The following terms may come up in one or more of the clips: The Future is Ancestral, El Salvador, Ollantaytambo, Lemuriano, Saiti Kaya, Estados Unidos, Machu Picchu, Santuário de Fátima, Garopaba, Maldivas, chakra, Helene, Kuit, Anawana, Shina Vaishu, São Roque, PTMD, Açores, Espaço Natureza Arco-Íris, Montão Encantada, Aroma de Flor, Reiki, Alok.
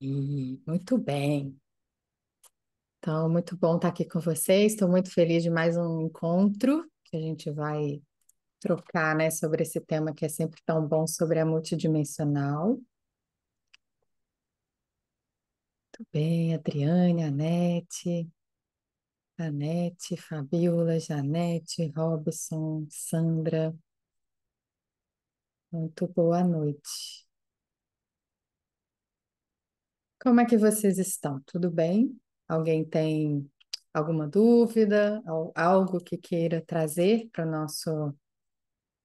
Muito bem. Então, muito bom estar aqui com vocês. Estou muito feliz de mais um encontro que a gente vai trocar, né, sobre esse tema que é sempre tão bom, sobre a multidimensional. Muito bem, Adriane, Anete, Fabiola, Janete, Robson, Sandra. Muito boa noite. Como é que vocês estão? Tudo bem? Alguém tem alguma dúvida ou algo que queira trazer para o nosso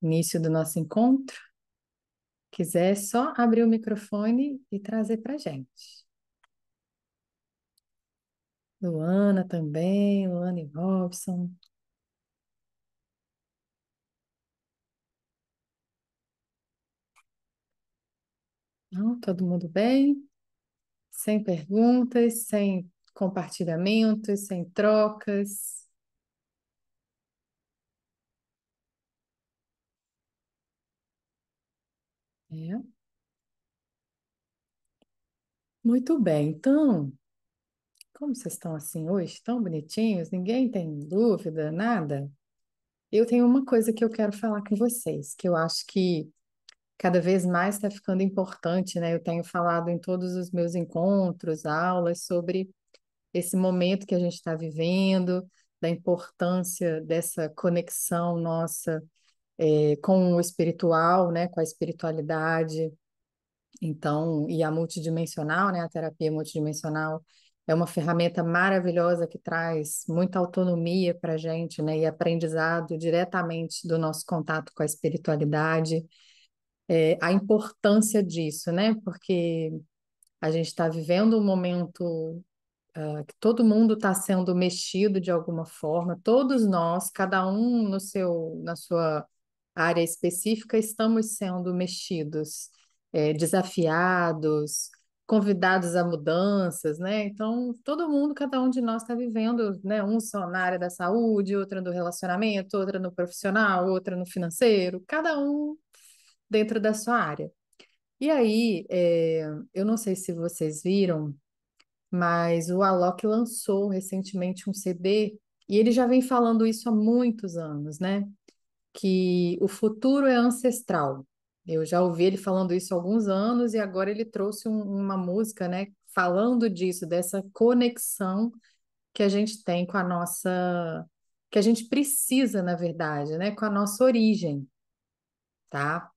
início do nosso encontro? Se quiser, só abrir o microfone e trazer para a gente. Luana também, Luana e Robson. Não, todo mundo bem? Sem perguntas, sem compartilhamentos, sem trocas. É. Muito bem, então, como vocês estão assim hoje, tão bonitinhos, ninguém tem dúvida, nada? Eu tenho uma coisa que eu quero falar com vocês, que eu acho que cada vez mais está ficando importante, né? Eu tenho falado em todos os meus encontros, aulas, sobre esse momento que a gente está vivendo, da importância dessa conexão nossa com o espiritual, né? Com a espiritualidade. Então, e a multidimensional, né? A terapia multidimensional é uma ferramenta maravilhosa que traz muita autonomia para a gente, né? E aprendizado diretamente do nosso contato com a espiritualidade. A importância disso, né? Porque a gente está vivendo um momento que todo mundo está sendo mexido de alguma forma, todos nós, cada um no seu, na sua área específica, estamos sendo mexidos, desafiados, convidados a mudanças, né? Então, todo mundo, cada um de nós está vivendo, né? Um só na área da saúde, outra no relacionamento, outra no profissional, outra no financeiro, cada um dentro da sua área. E aí, eu não sei se vocês viram, mas o Alok lançou recentemente um CD, e ele já vem falando isso há muitos anos, né? Que o futuro é ancestral. Eu já ouvi ele falando isso há alguns anos, e agora ele trouxe uma música, né? Falando disso, dessa conexão que a gente tem com a nossa... que a gente precisa, na verdade, né? Com a nossa origem, tá?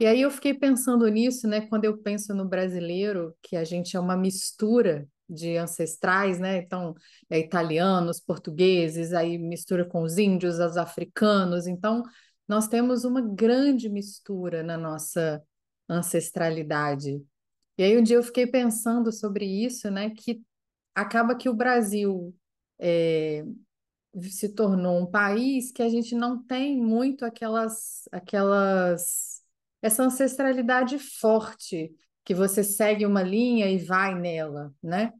E aí eu fiquei pensando nisso, né, quando eu penso no brasileiro, que a gente é uma mistura de ancestrais, né, então é italianos, portugueses, aí mistura com os índios, os africanos, então nós temos uma grande mistura na nossa ancestralidade. E aí um dia eu fiquei pensando sobre isso, né, que acaba que o Brasil se tornou um país que a gente não tem muito essa ancestralidade forte, que você segue uma linha e vai nela, né?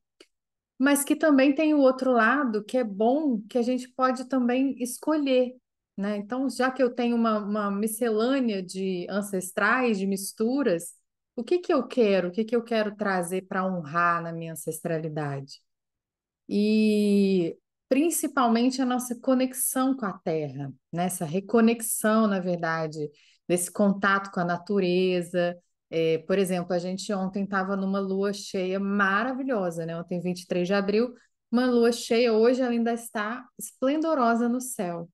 Mas que também tem o outro lado, que é bom, que a gente pode também escolher, né? Então, já que eu tenho uma miscelânea de ancestrais, de misturas, o que que eu quero? O que que eu quero trazer para honrar na minha ancestralidade? E principalmente a nossa conexão com a terra, né? Essa reconexão, na verdade, desse contato com a natureza. Por exemplo, a gente ontem estava numa lua cheia maravilhosa, né? Ontem, 23 de abril, uma lua cheia, hoje ela ainda está esplendorosa no céu.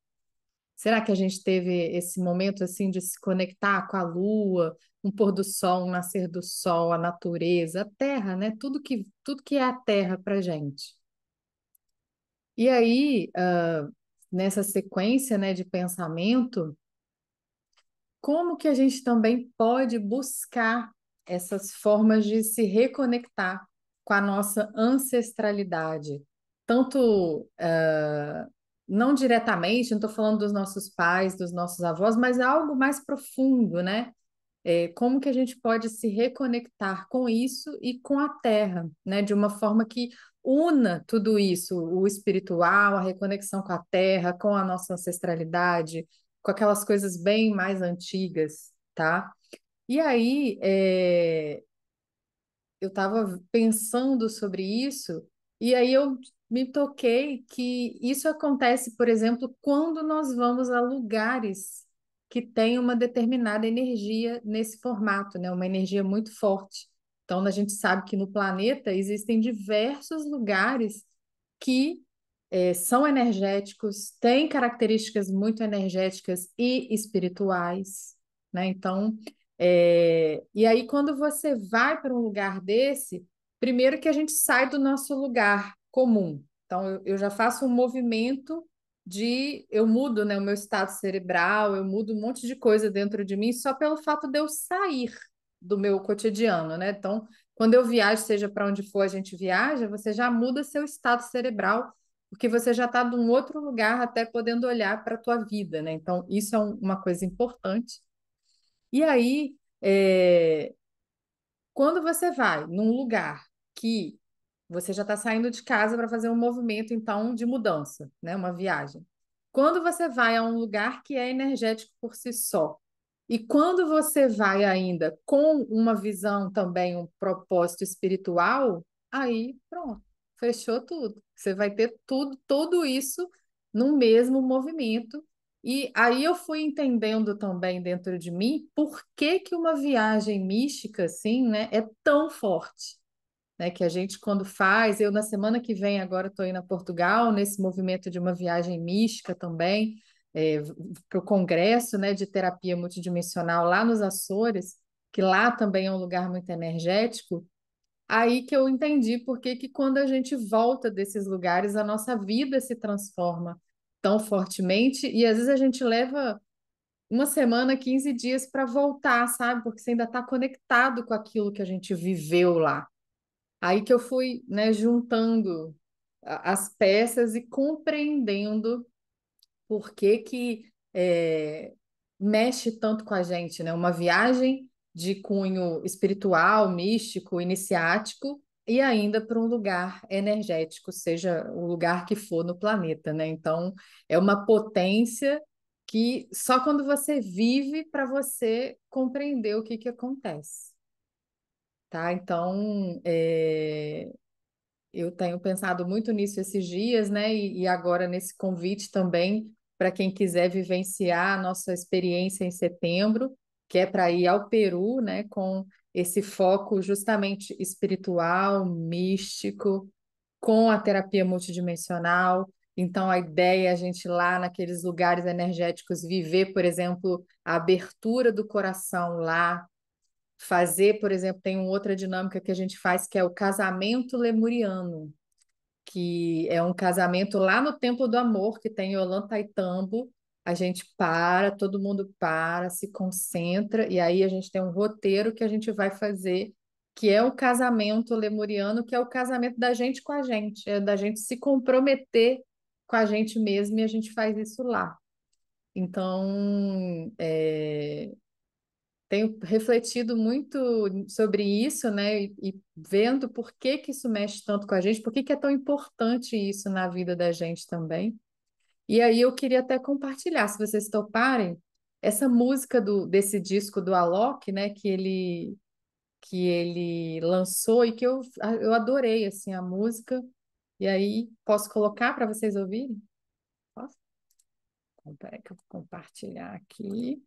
Será que a gente teve esse momento assim de se conectar com a lua, um pôr do sol, um nascer do sol, a natureza, a terra, né? Tudo que é a terra para a gente. E aí, nessa sequência, né, de pensamento, como que a gente também pode buscar essas formas de se reconectar com a nossa ancestralidade? Tanto, não diretamente, não estou falando dos nossos pais, dos nossos avós, mas algo mais profundo, né? Como que a gente pode se reconectar com isso e com a terra, né? De uma forma que una tudo isso, o espiritual, a reconexão com a terra, com a nossa ancestralidade, com aquelas coisas bem mais antigas, tá? E aí, eu estava pensando sobre isso, e aí eu me toquei que isso acontece, por exemplo, quando nós vamos a lugares que têm uma determinada energia nesse formato, né? Uma energia muito forte. Então, a gente sabe que no planeta existem diversos lugares que são energéticos, têm características muito energéticas e espirituais, né? Então, e aí quando você vai para um lugar desse, primeiro que a gente sai do nosso lugar comum. Então, eu já faço um movimento eu mudo, né, o meu estado cerebral, eu mudo um monte de coisa dentro de mim só pelo fato de eu sair do meu cotidiano, né? Então, quando eu viajo, seja para onde for a gente viaja, você já muda seu estado cerebral, porque você já está de um outro lugar até podendo olhar para a tua vida, né? Então, isso é uma coisa importante. E aí, quando você vai num lugar que você já está saindo de casa para fazer um movimento, então, de mudança, né? Uma viagem. Quando você vai a um lugar que é energético por si só, e quando você vai ainda com uma visão também, um propósito espiritual, aí pronto, fechou tudo. Você vai ter tudo isso no mesmo movimento. E aí eu fui entendendo também dentro de mim por que que uma viagem mística assim, né, é tão forte, né? Que a gente quando faz, eu na semana que vem agora estou indo a Portugal nesse movimento de uma viagem mística também, para o congresso, né, de terapia multidimensional lá nos Açores, que lá também é um lugar muito energético. Aí que eu entendi porque que quando a gente volta desses lugares, a nossa vida se transforma tão fortemente, e às vezes a gente leva uma semana, 15 dias para voltar, sabe? Porque você ainda está conectado com aquilo que a gente viveu lá. Aí que eu fui, né, juntando as peças e compreendendo por que que mexe tanto com a gente, né? Uma viagem de cunho espiritual, místico, iniciático, e ainda para um lugar energético, seja o lugar que for no planeta, né? Então, é uma potência que só quando você vive para você compreender o que que acontece. Tá? Então, eu tenho pensado muito nisso esses dias, né? E agora nesse convite também, para quem quiser vivenciar a nossa experiência em setembro, que é para ir ao Peru, né? Com esse foco justamente espiritual, místico, com a terapia multidimensional. Então, a ideia é a gente ir lá naqueles lugares energéticos, viver, por exemplo, a abertura do coração lá, fazer, por exemplo, tem uma outra dinâmica que a gente faz, que é o casamento lemuriano, que é um casamento lá no Templo do Amor, que tem em Ollantaytambo. A gente para, todo mundo para, se concentra, e aí a gente tem um roteiro que a gente vai fazer, que é o casamento lemuriano, que é o casamento da gente com a gente, é da gente se comprometer com a gente mesmo, e a gente faz isso lá. Então, tenho refletido muito sobre isso, né, e vendo por que que isso mexe tanto com a gente, por que que é tão importante isso na vida da gente também. E aí eu queria até compartilhar, se vocês toparem, essa música desse disco do Alok, né, que ele lançou, e que eu adorei assim, a música. E aí, posso colocar para vocês ouvirem? Posso? Então, peraí que eu vou compartilhar aqui.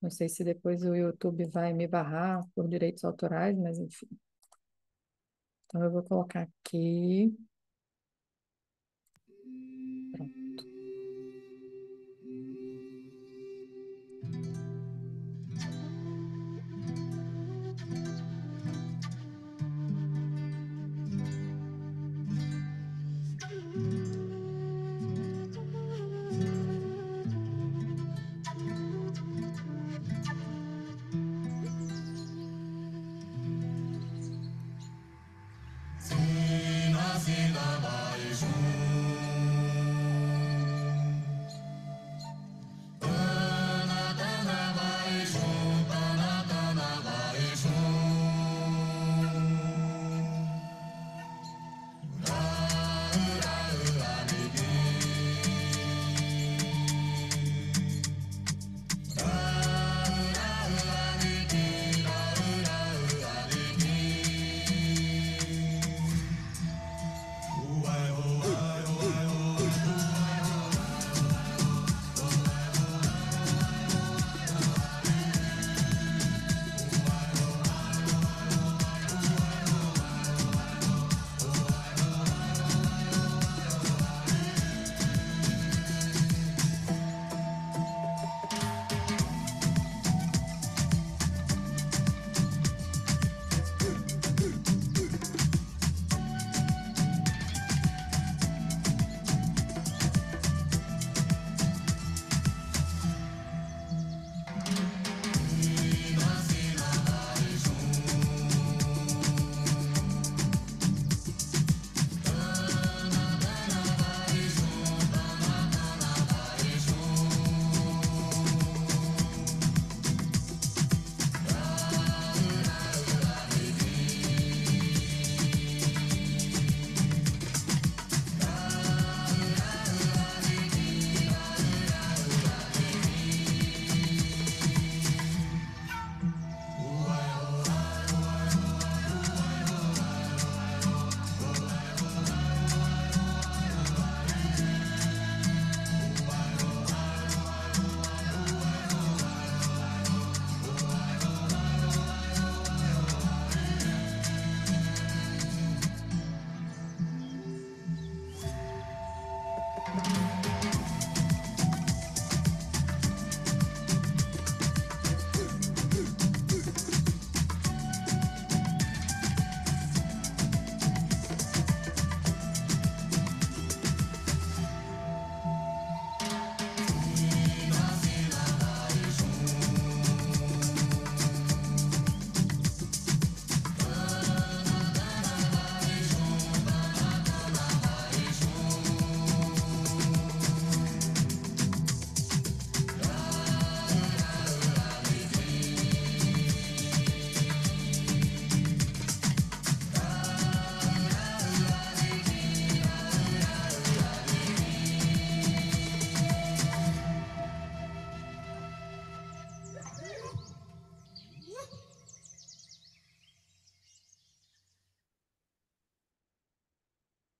Não sei se depois o YouTube vai me barrar por direitos autorais, mas enfim. Então eu vou colocar aqui.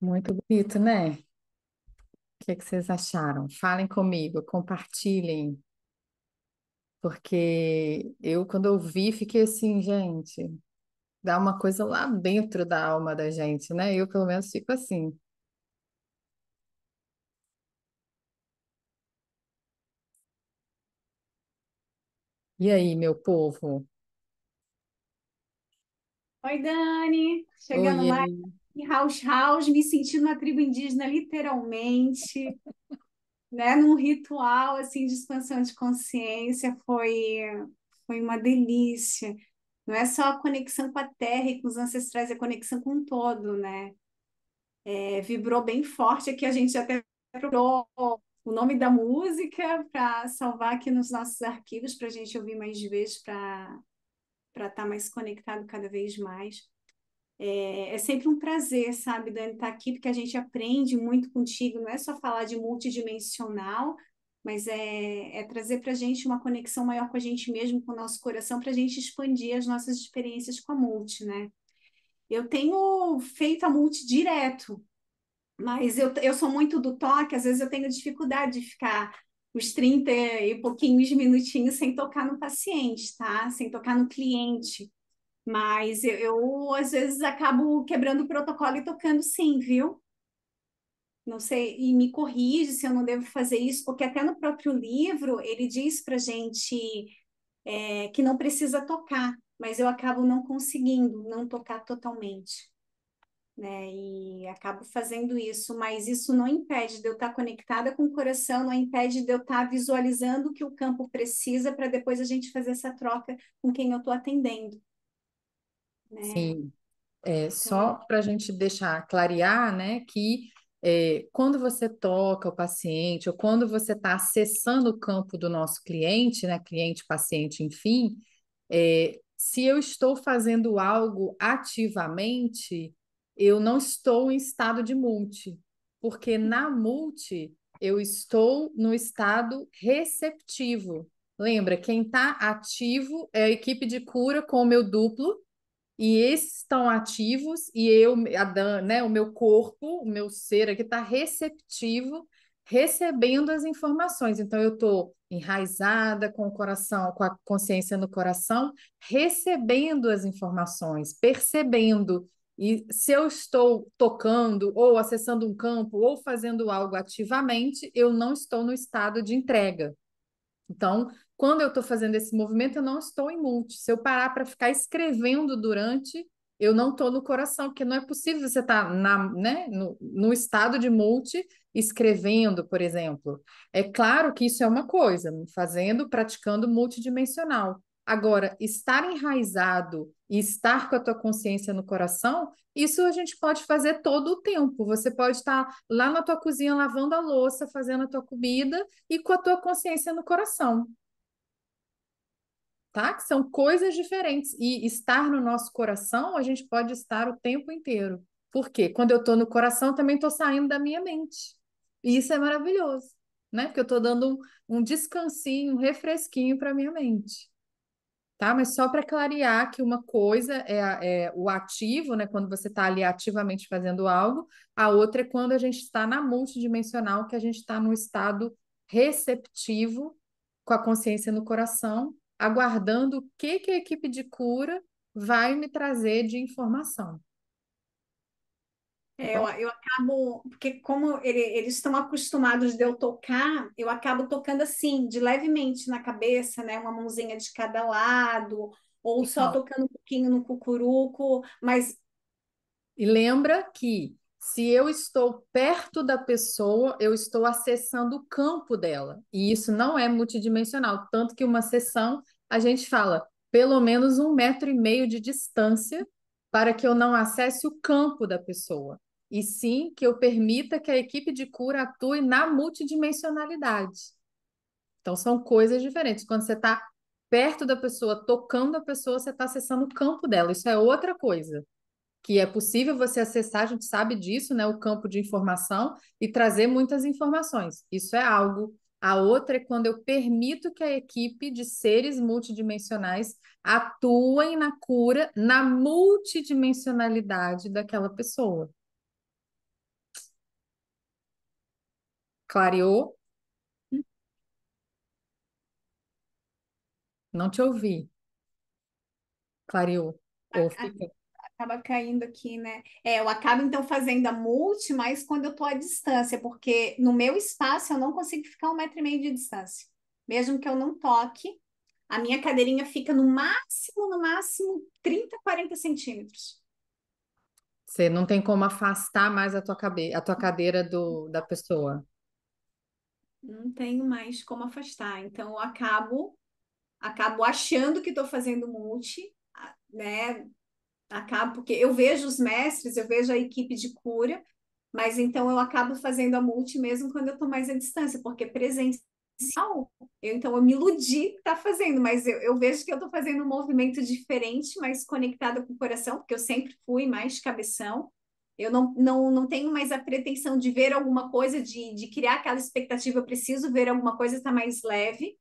Muito bonito, né? O que que vocês acharam? Falem comigo, compartilhem, porque eu, quando eu vi, fiquei assim, gente, dá uma coisa lá dentro da alma da gente, né? Eu, pelo menos, fico assim. E aí, meu povo? Oi, Dani, chegando Oi, mais aí. em House, me sentindo na tribo indígena, literalmente, né? Num ritual assim de expansão de consciência, foi uma delícia. Não é só a conexão com a terra e com os ancestrais, é a conexão com o todo, né? É, vibrou bem forte aqui, a gente até procurou o nome da música para salvar aqui nos nossos arquivos para a gente ouvir mais vezes, para estar mais conectado cada vez mais. É sempre um prazer, sabe, Dani, estar aqui, porque a gente aprende muito contigo, não é só falar de multidimensional, mas é trazer para a gente uma conexão maior com a gente mesmo, com o nosso coração, para a gente expandir as nossas experiências com a multi, né? Eu tenho feito a multi direto, mas eu sou muito do toque, às vezes eu tenho dificuldade de ficar os 30 e pouquinhos minutinhos sem tocar no paciente, tá? Sem tocar no cliente. Mas eu, às vezes, acabo quebrando o protocolo e tocando sim, viu? Não sei, e me corrige se eu não devo fazer isso, porque até no próprio livro ele diz pra gente que não precisa tocar, mas eu acabo não conseguindo não tocar totalmente, né? E acabo fazendo isso, mas isso não impede de eu estar conectada com o coração, não impede de eu estar visualizando o que o campo precisa para depois a gente fazer essa troca com quem eu estou atendendo, né? Sim. É, só Então, para a gente deixar clarear, né, que quando você toca o paciente, ou quando você está acessando o campo do nosso cliente, né, cliente, paciente, enfim, se eu estou fazendo algo ativamente, eu não estou em estado de multi, porque na multi eu estou no estado receptivo. Lembra, quem está ativo é a equipe de cura com o meu duplo, e esses estão ativos e eu, né, o meu corpo, o meu ser aqui está receptivo, recebendo as informações. Então, eu estou enraizada com o coração, com a consciência no coração, recebendo as informações, percebendo. E se eu estou tocando ou acessando um campo ou fazendo algo ativamente, eu não estou no estado de entrega. Então, quando eu estou fazendo esse movimento, eu não estou em multi. Se eu parar para ficar escrevendo durante, eu não estou no coração, porque não é possível você estar né, no estado de multi escrevendo, por exemplo. É claro que isso é uma coisa, praticando multidimensional. Agora, estar enraizado e estar com a tua consciência no coração, isso a gente pode fazer todo o tempo. Você pode estar lá na tua cozinha lavando a louça, fazendo a tua comida e com a tua consciência no coração, tá? Que são coisas diferentes. E estar no nosso coração, a gente pode estar o tempo inteiro. Por quê? Quando eu estou no coração, eu também estou saindo da minha mente. E isso é maravilhoso, né? Porque eu estou dando um descansinho, um refresquinho para a minha mente. Tá? Mas só para clarear que uma coisa é o ativo, né? Quando você está ali ativamente fazendo algo, a outra é quando a gente está na multidimensional, que a gente está no estado receptivo, com a consciência no coração, aguardando o que a equipe de cura vai me trazer de informação, tá bom? Eu acabo, porque como eles estão acostumados de eu tocar, eu acabo tocando assim, de levemente na cabeça, né? Uma mãozinha de cada lado, ou só Então, tocando um pouquinho no cucuruco, mas e lembra que se eu estou perto da pessoa, eu estou acessando o campo dela. E isso não é multidimensional. Tanto que uma sessão, a gente fala pelo menos 1,5 metro de distância para que eu não acesse o campo da pessoa. E sim que eu permita que a equipe de cura atue na multidimensionalidade. Então, são coisas diferentes. Quando você está perto da pessoa, tocando a pessoa, você está acessando o campo dela. Isso é outra coisa que é possível você acessar, a gente sabe disso, né? O campo de informação e trazer muitas informações. Isso é algo. A outra é quando eu permito que a equipe de seres multidimensionais atuem na cura, na multidimensionalidade daquela pessoa. Clareou? Não te ouvi. Clareou. Ou fica... Acaba caindo aqui, né? É, eu acabo, então, fazendo a multi, mas quando eu estou à distância, porque no meu espaço eu não consigo ficar 1,5 metro de distância. Mesmo que eu não toque, a minha cadeirinha fica no máximo, 30, 40 centímetros. Você não tem como afastar mais a tua cadeira da pessoa. Não tenho mais como afastar. Então, eu acabo achando que estou fazendo multi, né? Acabo, porque eu vejo os mestres, eu vejo a equipe de cura, mas então eu acabo fazendo a multi mesmo quando eu estou mais à distância, porque presencial, então eu me iludi que está fazendo, mas eu vejo que eu estou fazendo um movimento diferente, mais conectada com o coração, porque eu sempre fui mais cabeção, eu não tenho mais a pretensão de ver alguma coisa, de criar aquela expectativa, eu preciso ver alguma coisa, está mais leve,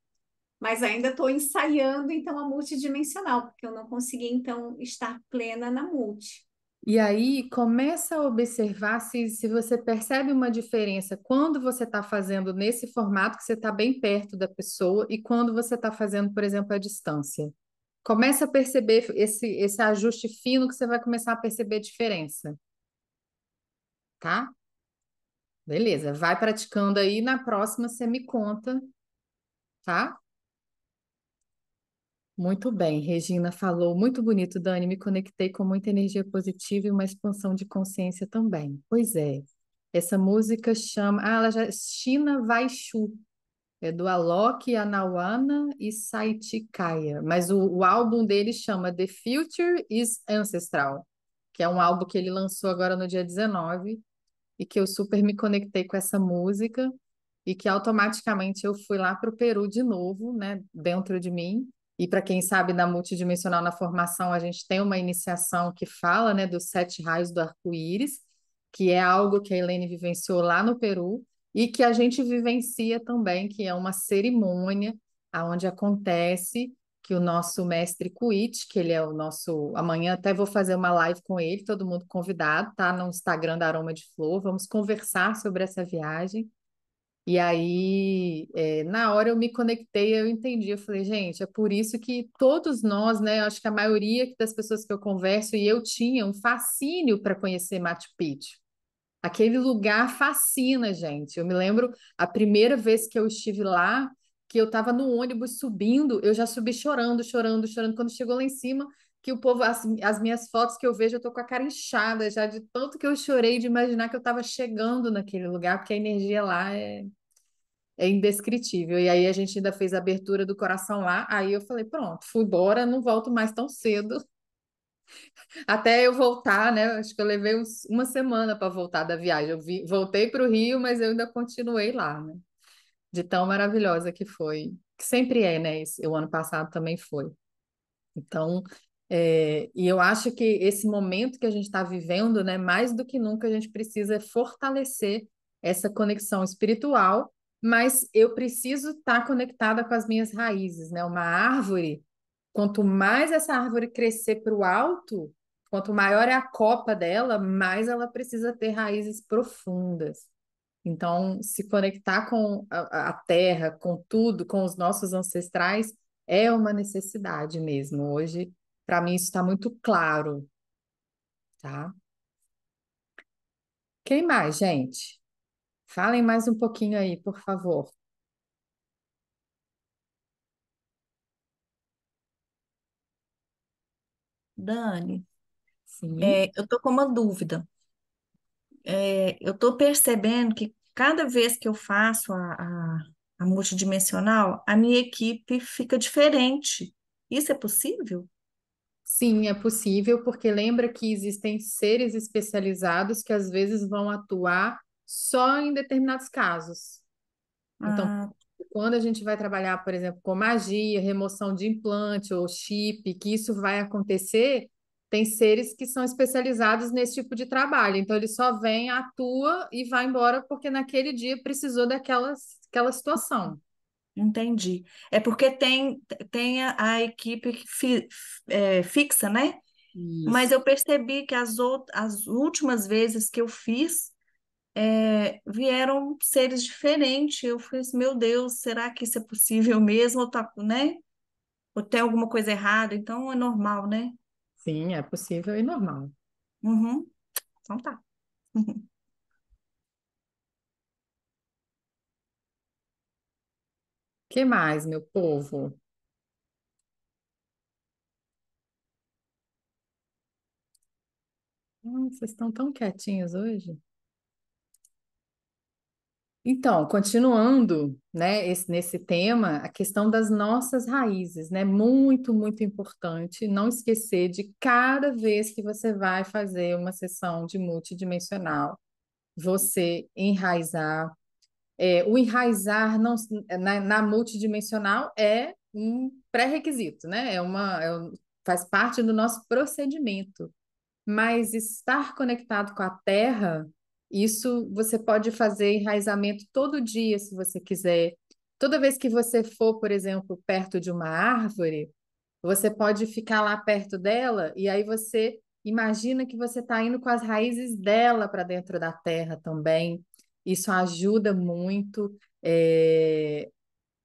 mas ainda estou ensaiando, então, a multidimensional, porque eu não consegui, então, estar plena na multi. E aí, começa a observar se você percebe uma diferença quando você está fazendo nesse formato, que você está bem perto da pessoa, e quando você está fazendo, por exemplo, à distância. Começa a perceber esse ajuste fino que você vai começar a perceber a diferença. Tá? Beleza, vai praticando aí, na próxima você me conta, tá? Muito bem, Regina falou, muito bonito, Dani, me conectei com muita energia positiva e uma expansão de consciência também. Pois é, essa música chama, Shina Vaishu, é do Alok, Anawana e Saiti Kaya, mas o álbum dele chama The Future is Ancestral, que é um álbum que ele lançou agora no dia 19, e que eu super me conectei com essa música, e que automaticamente eu fui lá para o Peru de novo, né, dentro de mim. E para quem sabe, na multidimensional, na formação, a gente tem uma iniciação que fala, né, dos 7 raios do arco-íris, que é algo que a Helene vivenciou lá no Peru e que a gente vivencia também, que é uma cerimônia onde acontece que o nosso mestre Kuit, que ele é o nosso... Amanhã até vou fazer uma live com ele, todo mundo convidado, tá? No Instagram da Aroma de Flor, vamos conversar sobre essa viagem. E aí, na hora eu me conectei, eu entendi, eu falei, gente, é por isso que todos nós, né, acho que a maioria das pessoas que eu converso, e eu tinha um fascínio para conhecer Machu Picchu. Aquele lugar fascina, gente. Eu me lembro a primeira vez que eu estive lá, que eu estava no ônibus subindo, eu já subi chorando, chorando, chorando, quando chegou lá em cima, que o povo, as minhas fotos que eu vejo, eu tô com a cara inchada já de tanto que eu chorei de imaginar que eu estava chegando naquele lugar, porque a energia lá é indescritível. E aí a gente ainda fez a abertura do coração lá, aí eu falei, pronto, fui embora, não volto mais tão cedo. Até eu voltar, né? Acho que eu levei uma semana para voltar da viagem. Voltei para o Rio, mas eu ainda continuei lá, né? De tão maravilhosa que foi. Que sempre é, né? O ano passado também foi. Então... e eu acho que esse momento que a gente está vivendo, né, mais do que nunca a gente precisa fortalecer essa conexão espiritual, mas eu preciso estar conectada com as minhas raízes, né? Uma árvore, quanto mais essa árvore crescer para o alto, quanto maior é a copa dela, mais ela precisa ter raízes profundas. Então, se conectar com a terra, com tudo, com os nossos ancestrais, é uma necessidade mesmo hoje. Para mim, isso está muito claro, tá? Quem mais, gente? Falem mais um pouquinho aí, por favor. Dani, sim. Eu estou com uma dúvida. Eu estou percebendo que cada vez que eu faço a multidimensional, a minha equipe fica diferente. Isso é possível? Sim, é possível, porque lembra que existem seres especializados que às vezes vão atuar só em determinados casos. Então, quando a gente vai trabalhar, por exemplo, com magia, remoção de implante ou chip, que isso vai acontecer, tem seres que são especializados nesse tipo de trabalho. Então, ele só vem, atua e vai embora porque naquele dia precisou daquela situação. Entendi. É porque tem a equipe fixa, né? Isso. Mas eu percebi que as últimas vezes que eu fiz, vieram seres diferentes. Eu falei assim, meu Deus, será que isso é possível mesmo? Ou, tá, né? Ou tem alguma coisa errada? Então é normal, né? Sim, é possível e normal. Uhum. Então tá. Uhum. Que mais, meu povo? Vocês estão tão quietinhos hoje. Então, continuando, né, nesse tema, a questão das nossas raízes, né, muito, muito importante, não esquecer de cada vez que você vai fazer uma sessão de multidimensional, você enraizar. O enraizar não, na multidimensional é um pré-requisito, né? Faz parte do nosso procedimento. Mas estar conectado com a Terra, isso você pode fazer enraizamento todo dia, se você quiser. Toda vez que você for, por exemplo, perto de uma árvore, você pode ficar lá perto dela e aí você imagina que você está indo com as raízes dela para dentro da Terra também. Isso ajuda muito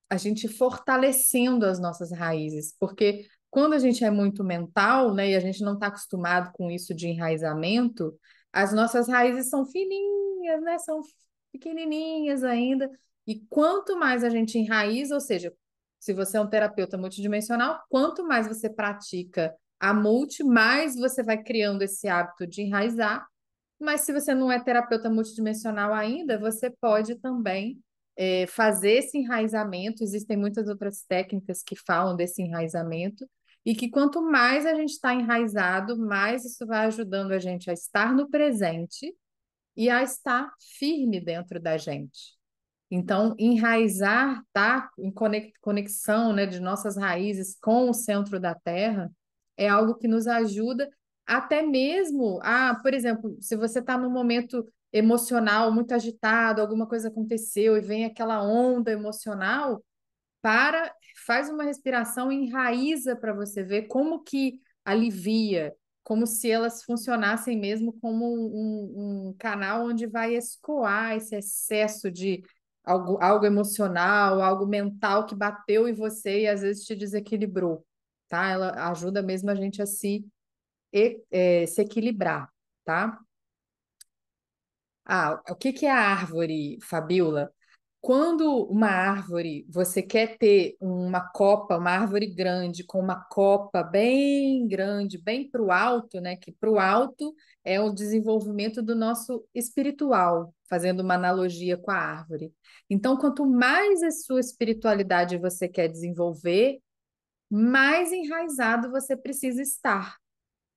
a gente fortalecendo as nossas raízes, porque quando a gente é muito mental, né, e a gente não está acostumado com isso de enraizamento, as nossas raízes são fininhas, né, são pequenininhas ainda, e quanto mais a gente enraiza, ou seja, se você é um terapeuta multidimensional, quanto mais você pratica a multi, mais você vai criando esse hábito de enraizar. Mas se você não é terapeuta multidimensional ainda, você pode também fazer esse enraizamento. Existem muitas outras técnicas que falam desse enraizamento e que quanto mais a gente está enraizado, mais isso vai ajudando a gente a estar no presente e a estar firme dentro da gente. Então, enraizar tá em conexão, né, de nossas raízes com o centro da Terra é algo que nos ajuda. Até mesmo, por exemplo, se você está num momento emocional muito agitado, alguma coisa aconteceu e vem aquela onda emocional, faz uma respiração e enraiza para você ver como que alivia, como se elas funcionassem mesmo como um canal onde vai escoar esse excesso de algo emocional, algo mental que bateu em você e às vezes te desequilibrou, tá? Ela ajuda mesmo a gente a se equilibrar, tá? O que é a árvore, Fabiola? Quando uma árvore, você quer ter uma árvore grande, com uma copa bem grande, bem para o alto, né? Que para o alto é o desenvolvimento do nosso espiritual, fazendo uma analogia com a árvore. Então, quanto mais a sua espiritualidade você quer desenvolver, mais enraizado você precisa estar.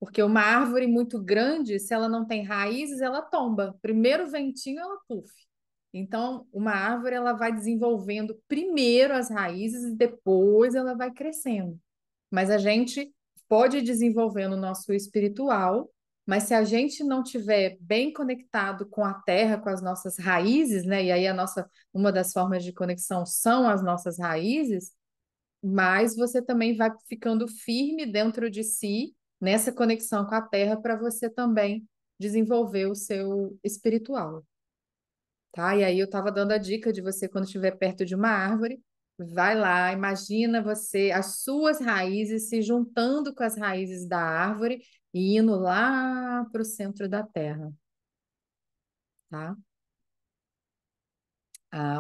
Porque uma árvore muito grande, se ela não tem raízes, ela tomba. Primeiro ventinho, ela puf. Então, uma árvore ela vai desenvolvendo primeiro as raízes e depois ela vai crescendo. Mas a gente pode ir desenvolvendo o nosso espiritual, mas se a gente não estiver bem conectado com a terra, com as nossas raízes, né? E aí uma das formas de conexão são as nossas raízes, mas você também vai ficando firme dentro de si, nessa conexão com a Terra, para você também desenvolver o seu espiritual, tá? E aí eu estava dando a dica de você, quando estiver perto de uma árvore, vai lá, imagina você, as suas raízes se juntando com as raízes da árvore e indo lá para o centro da Terra, tá?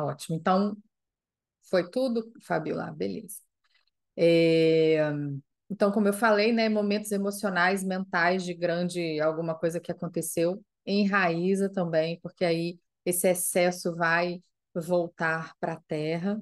Ótimo. Então, foi tudo, Fabiola? Beleza. Então, como eu falei, né, momentos emocionais, mentais de alguma coisa que aconteceu, enraiza também, porque aí esse excesso vai voltar para a Terra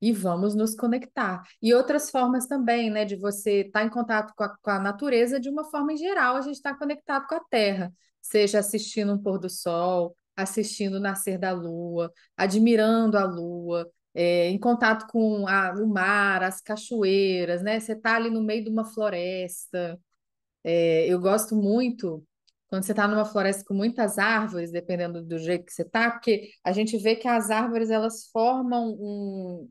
e vamos nos conectar. E outras formas também, né, de você estar em contato com a natureza de uma forma em geral, a gente está conectado com a Terra, seja assistindo um pôr do sol, assistindo o nascer da lua, admirando a lua, em contato com o mar, as cachoeiras, né? Você está ali no meio de uma floresta. Eu gosto muito quando você está numa floresta com muitas árvores, dependendo do jeito que você está, porque a gente vê que as árvores elas formam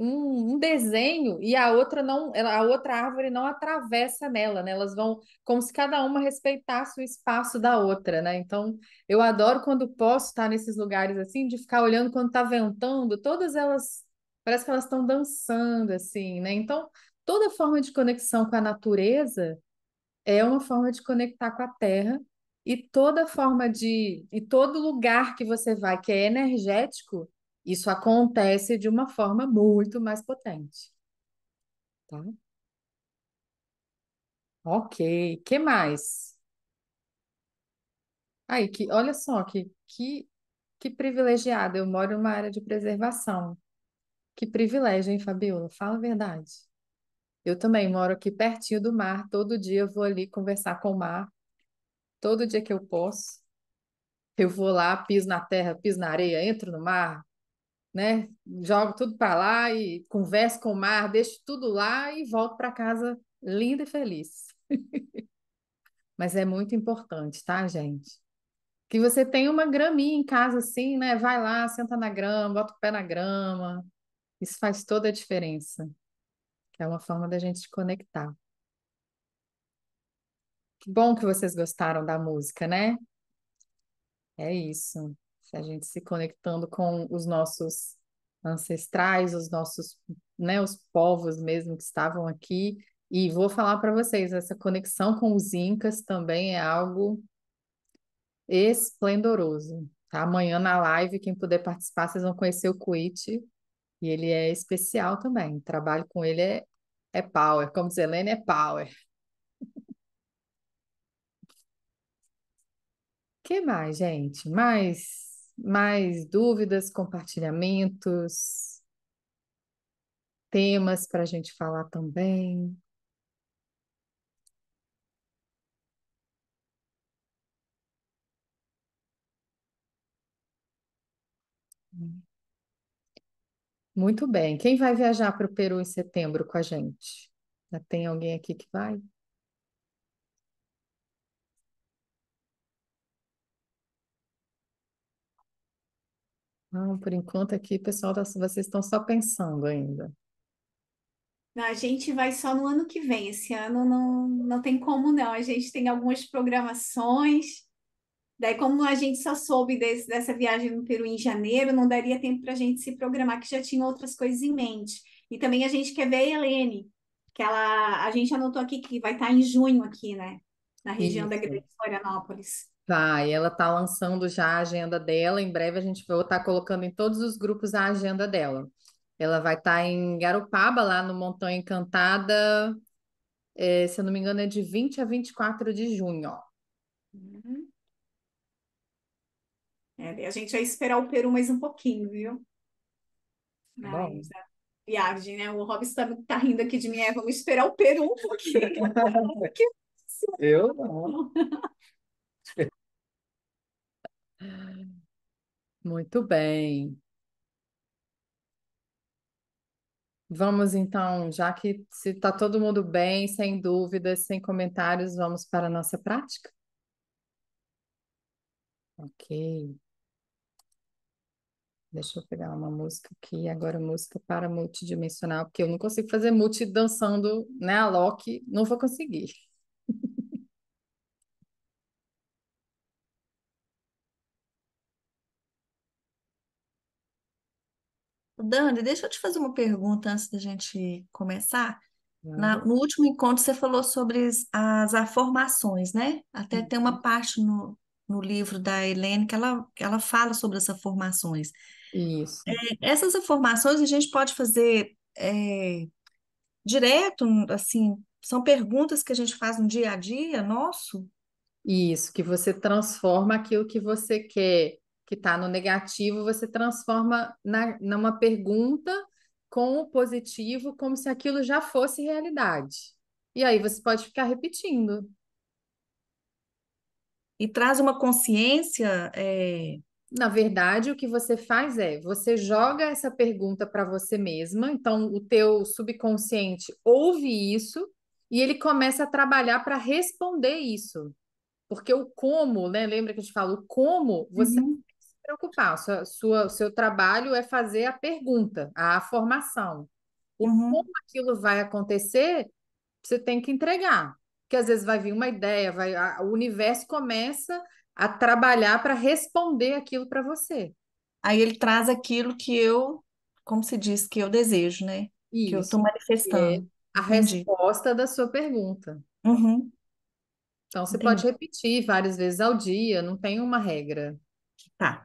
um desenho e a outra não, a outra árvore não atravessa nela, né? Elas vão como se cada uma respeitasse o espaço da outra, né? Então, eu adoro quando posso estar nesses lugares assim, de ficar olhando quando tá ventando, todas elas, parece que elas estão dançando, assim, né? Então, toda forma de conexão com a natureza é uma forma de conectar com a terra, e toda forma de, e todo lugar que você vai, que é energético, isso acontece de uma forma muito mais potente. Tá? Ok, o que mais? Aí, que, olha só, que privilegiada, eu moro numa área de preservação. Que privilégio, hein, Fabiola? Fala a verdade. Eu também moro aqui pertinho do mar, todo dia eu vou ali conversar com o mar, todo dia que eu posso. Eu vou lá, piso na terra, piso na areia, entro no mar, né? Jogo tudo para lá e converso com o mar, deixo tudo lá e volto para casa linda e feliz. Mas é muito importante, tá, gente? Que você tenha uma graminha em casa assim, né? Vai lá, senta na grama, bota o pé na grama. Isso faz toda a diferença. É uma forma da gente se conectar. Que bom que vocês gostaram da música, né? É isso. A gente se conectando com os nossos ancestrais, os nossos, né, os povos mesmo que estavam aqui. E vou falar para vocês, essa conexão com os incas também é algo esplendoroso. Tá? Amanhã na live, quem puder participar, vocês vão conhecer o Kuit. E ele é especial também. O trabalho com ele é power. Como diz Helene, é power. O que mais, gente? Mais dúvidas, compartilhamentos, temas para a gente falar também. Muito bem. Quem vai viajar para o Peru em setembro com a gente? Já tem alguém aqui que vai? Não, por enquanto aqui, pessoal, vocês estão só pensando ainda. A gente vai só no ano que vem. Esse ano não tem como não. A gente tem algumas programações. Daí, como a gente só soube dessa viagem no Peru em janeiro, não daria tempo para a gente se programar, que já tinha outras coisas em mente. E também a gente quer ver a Helene, que a gente anotou aqui que vai estar em junho aqui, né? Na região da Grande Florianópolis. Vai, ela está lançando já a agenda dela, em breve a gente vai estar colocando em todos os grupos a agenda dela. Ela vai estar em Garopaba, lá no Montão Encantada, se eu não me engano é de 20 a 24 de junho. Ó. É, a gente vai esperar o Peru mais um pouquinho, viu? Mas, a viagem, né? O Robson tá rindo aqui de mim, vamos esperar o Peru um pouquinho. Eu não... Muito bem. Vamos então, já que se está todo mundo bem, sem dúvidas, sem comentários, vamos para a nossa prática? Ok. Deixa eu pegar uma música aqui, agora música para multidimensional, porque eu não consigo fazer multi dançando, né, Alok, não vou conseguir. Dani, deixa eu te fazer uma pergunta antes da gente começar. No último encontro você falou sobre as afirmações, né? Até tem uma parte no livro da Helene que ela fala sobre as afirmações. Isso. Essas afirmações a gente pode fazer direto, assim, são perguntas que a gente faz no dia a dia nosso? Isso, que você transforma aquilo que você quer, que está no negativo, você transforma numa pergunta com o positivo, como se aquilo já fosse realidade. E aí você pode ficar repetindo. E traz uma consciência... Na verdade, o que você faz você joga essa pergunta para você mesma, então o teu subconsciente ouve isso e ele começa a trabalhar para responder isso. Porque o como, né? Lembra que a gente fala, o como você... preocupar. O seu trabalho é fazer a pergunta, a formação. E como aquilo vai acontecer, você tem que entregar. Porque às vezes vai vir uma ideia, o universo começa a trabalhar para responder aquilo para você. Aí ele traz aquilo que eu, como se diz, que eu desejo, né? Isso, que eu estou manifestando. É a resposta da sua pergunta. Então, você pode repetir várias vezes ao dia, não tem uma regra. Tá.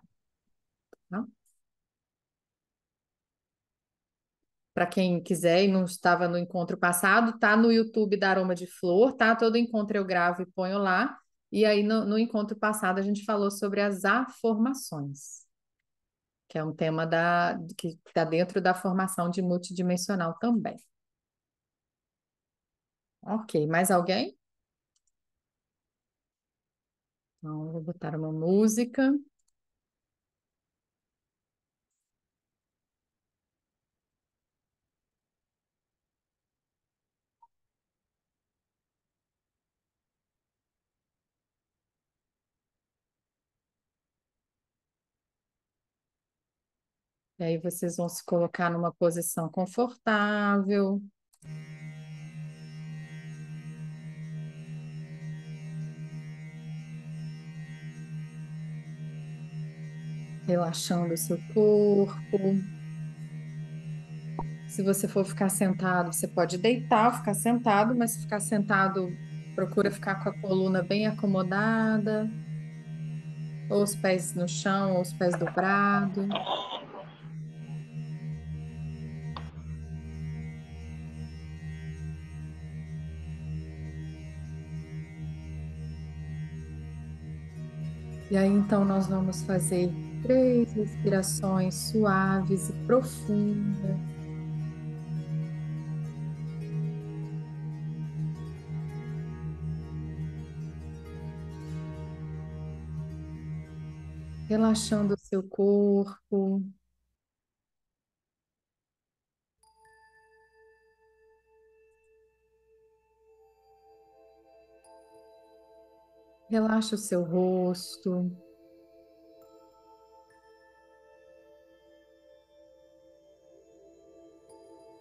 Para quem quiser e não estava no encontro passado, tá no YouTube da Aroma de Flor, tá? Todo encontro eu gravo e ponho lá. E aí, no encontro passado, a gente falou sobre as afirmações, que é um tema que está dentro da formação de multidimensional também. Ok, mais alguém? Então, vou botar uma música. E aí vocês vão se colocar numa posição confortável. Relaxando o seu corpo. Se você for ficar sentado, você pode deitar, ficar sentado, mas se ficar sentado, procura ficar com a coluna bem acomodada. Ou os pés no chão, ou os pés dobrados. E aí, então, nós vamos fazer 3 respirações suaves e profundas. Relaxando o seu corpo. Relaxa o seu rosto.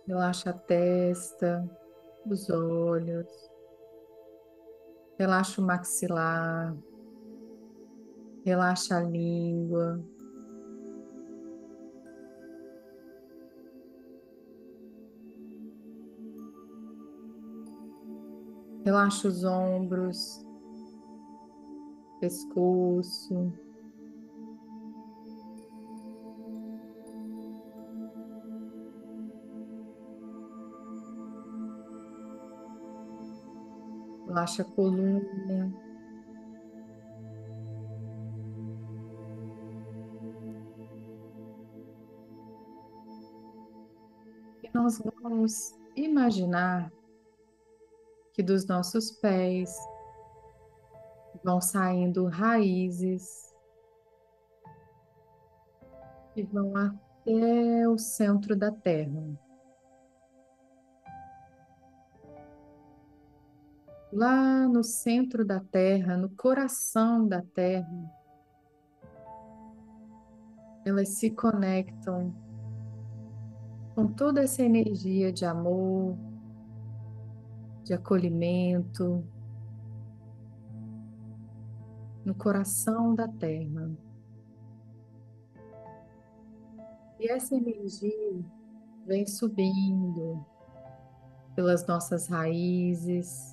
Relaxa a testa, os olhos. Relaxa o maxilar. Relaxa a língua. Relaxa os ombros. Pescoço. Relaxa a coluna. E nós vamos imaginar que dos nossos pés vão saindo raízes e vão até o centro da terra. Lá no centro da terra, no coração da terra, elas se conectam com toda essa energia de amor, de acolhimento, no coração da terra. E essa energia vem subindo pelas nossas raízes,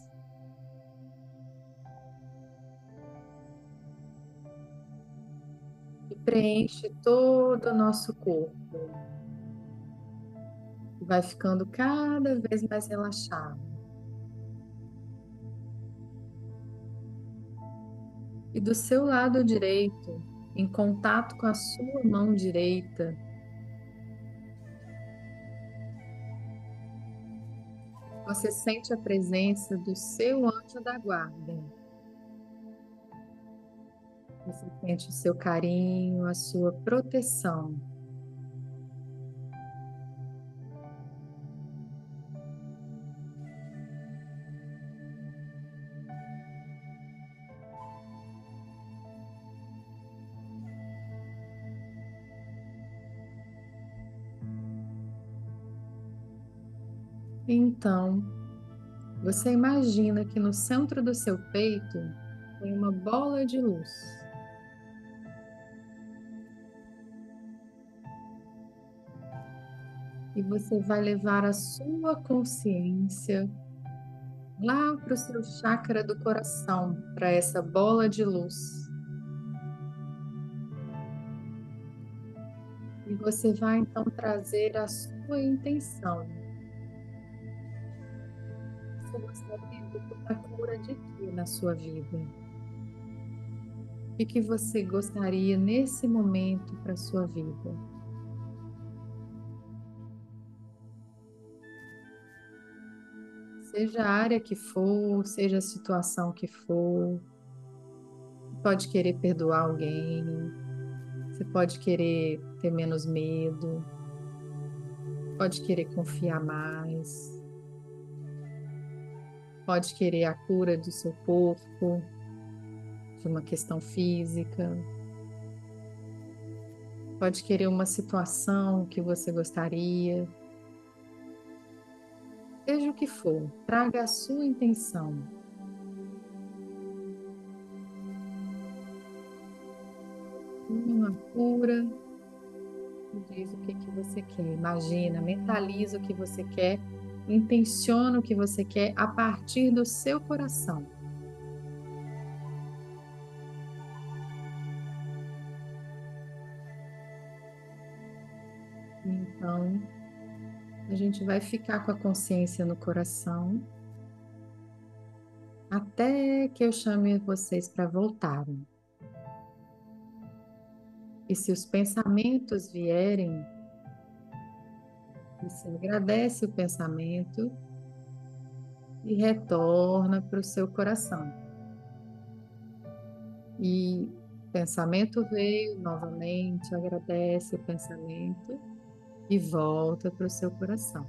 e preenche todo o nosso corpo. E vai ficando cada vez mais relaxado. E do seu lado direito, em contato com a sua mão direita, você sente a presença do seu anjo da guarda. Você sente o seu carinho, a sua proteção. Então, você imagina que no centro do seu peito tem uma bola de luz. E você vai levar a sua consciência lá para o seu chakra do coração, para essa bola de luz. E você vai então trazer a sua intenção. Você gostaria de a cura de quê na sua vida? O que você gostaria nesse momento para a sua vida? Seja a área que for, seja a situação que for, pode querer perdoar alguém, você pode querer ter menos medo, pode querer confiar mais, pode querer a cura do seu corpo, de uma questão física, pode querer uma situação que você gostaria, seja o que for, traga a sua intenção. Uma cura, diz o que você quer, imagina, mentaliza o que você quer, intenciona o que você quer a partir do seu coração. Então, a gente vai ficar com a consciência no coração até que eu chame vocês para voltarem. E se os pensamentos vierem, você agradece o pensamento e retorna para o seu coração. E o pensamento veio novamente, agradece o pensamento e volta para o seu coração.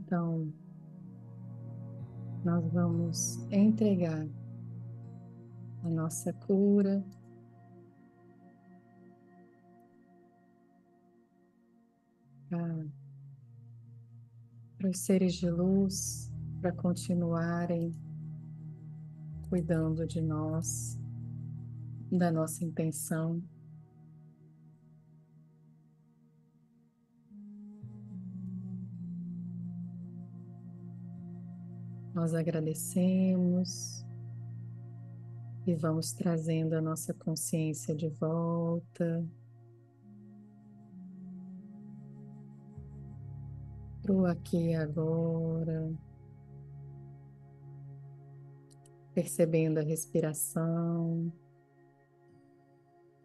Então, nós vamos entregar a nossa cura, para os seres de luz, para continuarem cuidando de nós, da nossa intenção. Nós agradecemos e vamos trazendo a nossa consciência de volta para o aqui e agora, percebendo a respiração,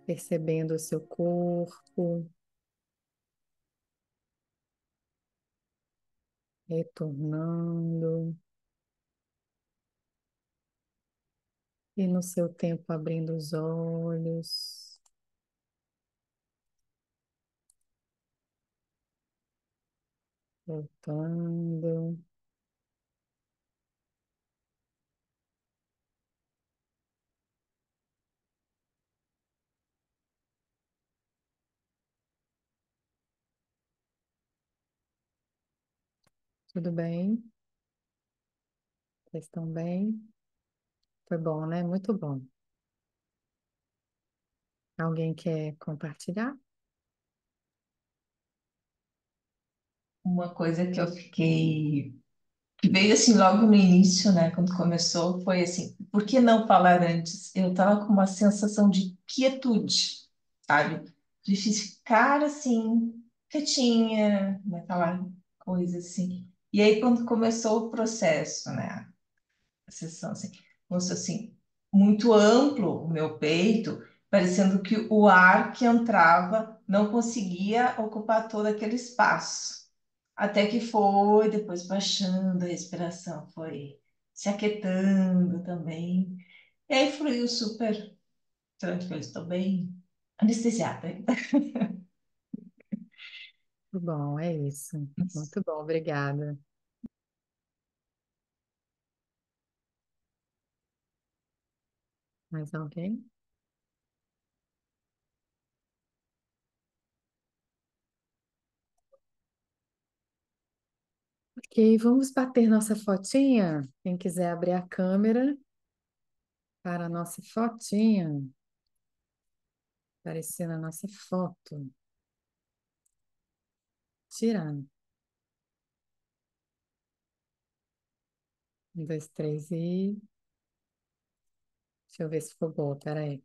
percebendo o seu corpo, retornando. E no seu tempo abrindo os olhos. Voltando. Tudo bem? Vocês estão bem? Foi bom, né? Muito bom. Alguém quer compartilhar? Uma coisa que eu fiquei... que veio assim logo no início, né? Quando começou, foi assim, por que não falar antes? Eu estava com uma sensação de quietude, sabe? De ficar assim, quietinha, naquela coisa assim. E aí quando começou o processo, né? A sessão assim... assim, muito amplo o meu peito, parecendo que o ar que entrava não conseguia ocupar todo aquele espaço. Até que foi, depois baixando a respiração, foi se aquietando também. E aí fluiu super tranquilo, estou bem anestesiada. Muito bom, é isso. Muito bom, obrigada. Mais alguém? Ok, vamos bater nossa fotinha. Quem quiser abrir a câmera para a nossa fotinha. Aparecendo a nossa foto. Tirando. 1, 2, 3 e... Deixa eu ver se ficou boa, peraí.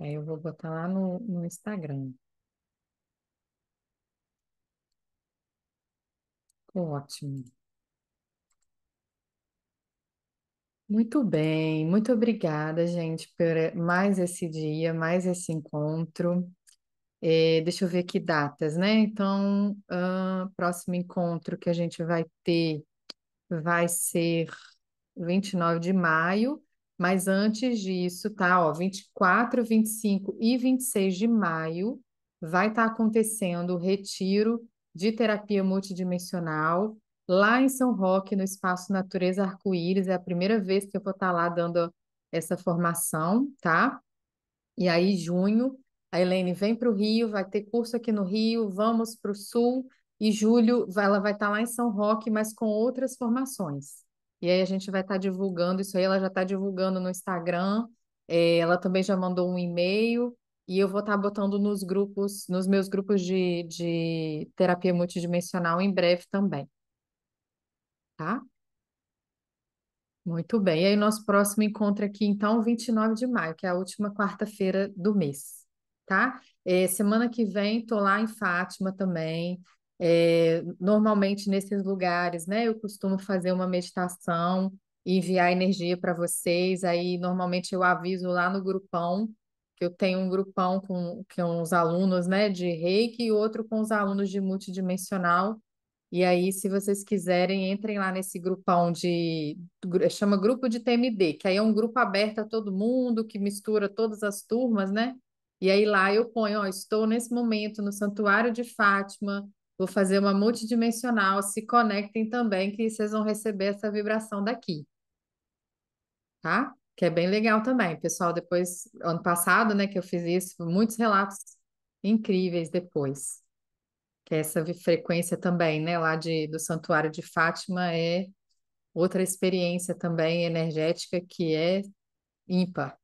Aí eu vou botar lá no Instagram. Ficou ótimo. Muito bem, muito obrigada, gente, por mais esse dia, mais esse encontro. Deixa eu ver que datas, né? Então, próximo encontro que a gente vai ter vai ser... 29 de maio, mas antes disso, tá? Ó, 24, 25 e 26 de maio vai estar acontecendo o retiro de terapia multidimensional lá em São Roque, no Espaço Natureza Arco-Íris. É a primeira vez que eu vou estar lá dando essa formação, tá? E aí, junho, a Helene vem para o Rio, vai ter curso aqui no Rio, vamos para o Sul, e julho ela vai estar lá em São Roque, mas com outras formações. E aí a gente vai estar divulgando isso aí, ela já está divulgando no Instagram, ela também já mandou um e-mail, e eu vou estar botando nos grupos, nos meus grupos de terapia multidimensional em breve também. Tá? Muito bem. E aí o nosso próximo encontro aqui, então, 29 de maio, que é a última quarta-feira do mês. Tá? Semana que vem estou lá em Fátima também. Normalmente nesses lugares, né, eu costumo fazer uma meditação e enviar energia para vocês. Aí normalmente eu aviso lá no grupão, que eu tenho um grupão com os alunos, né, de Reiki e outro com os alunos de multidimensional. E aí, se vocês quiserem, entrem lá nesse grupão chama grupo de PTMD, que aí é um grupo aberto a todo mundo, que mistura todas as turmas, né? E aí lá eu ponho, ó, estou nesse momento no Santuário de Fátima, Vou fazer uma multidimensional, se conectem também que vocês vão receber essa vibração daqui, tá? Que é bem legal também, pessoal, depois, ano passado, né, que eu fiz isso, muitos relatos incríveis depois, que é essa frequência também, né, lá do Santuário de Fátima é outra experiência também energética que é ímpar,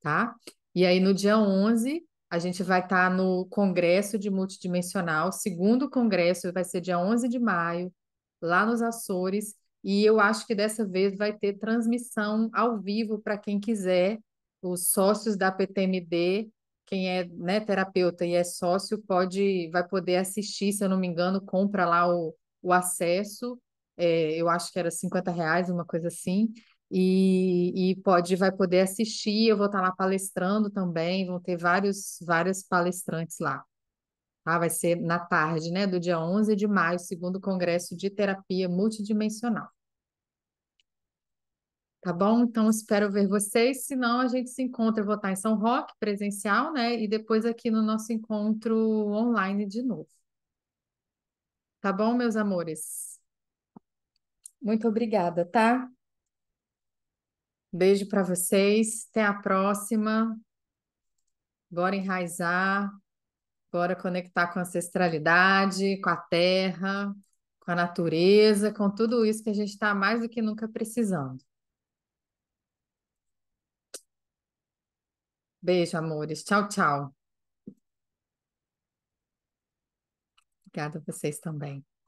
tá? E aí no dia 11... a gente vai estar no Congresso de Multidimensional, segundo congresso, vai ser dia 11 de maio, lá nos Açores, e eu acho que dessa vez vai ter transmissão ao vivo para quem quiser, os sócios da PTMD, quem é, né, terapeuta e é sócio, vai poder assistir, se eu não me engano, compra lá o acesso, eu acho que era R$50, uma coisa assim, vai poder assistir, eu vou estar lá palestrando também, vão ter vários palestrantes lá. Tá? Vai ser na tarde, né, do dia 11 de maio, segundo Congresso de Terapia Multidimensional. Tá bom? Então, espero ver vocês, senão a gente se encontra, eu vou estar em São Roque, presencial, né, e depois aqui no nosso encontro online de novo. Tá bom, meus amores? Muito obrigada, tá? Beijo para vocês, até a próxima. Bora enraizar, bora conectar com a ancestralidade, com a terra, com a natureza, com tudo isso que a gente está mais do que nunca precisando. Beijo, amores. Tchau, tchau. Obrigada a vocês também.